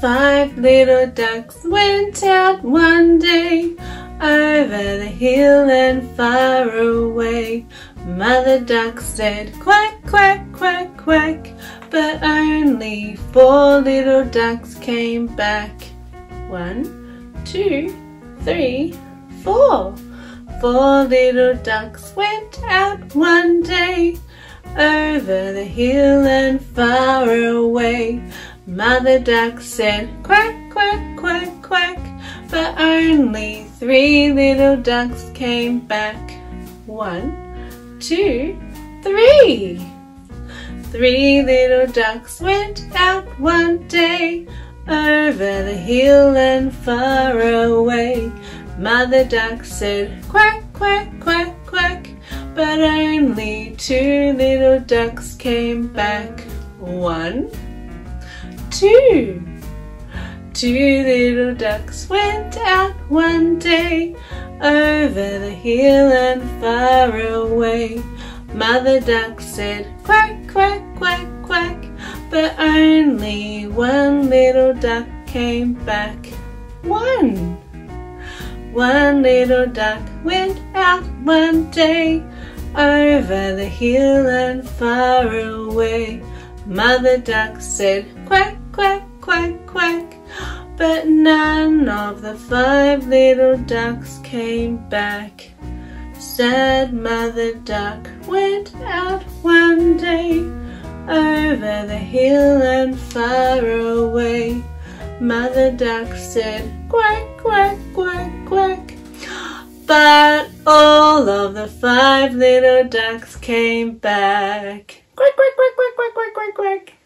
Five little ducks went out one day over the hill and far away. Mother duck said quack, quack, quack, quack, but only four little ducks came back. 1, 2, 3, 4. Four little ducks went out one day over the hill and far away. Mother duck said quack, quack, quack, quack, but only three little ducks came back. 1, 2, 3. Three little ducks went out one day over the hill and far away. Mother duck said quack, quack, quack, quack, but only two little ducks came back. 1, 2. Two little ducks went out one day over the hill and far away. Mother duck said quack, quack, quack, quack, but only one little duck came back. 1. One little duck went out one day over the hill and far away. Mother duck said quack, quack, quack, quack, but none of the five little ducks came back. Sad mother duck went out one day over the hill and far away. Mother duck said quack, quack, quack, quack, but all of the five little ducks came back. Quack, quack, quack, quack, quack, quack, quack, quack.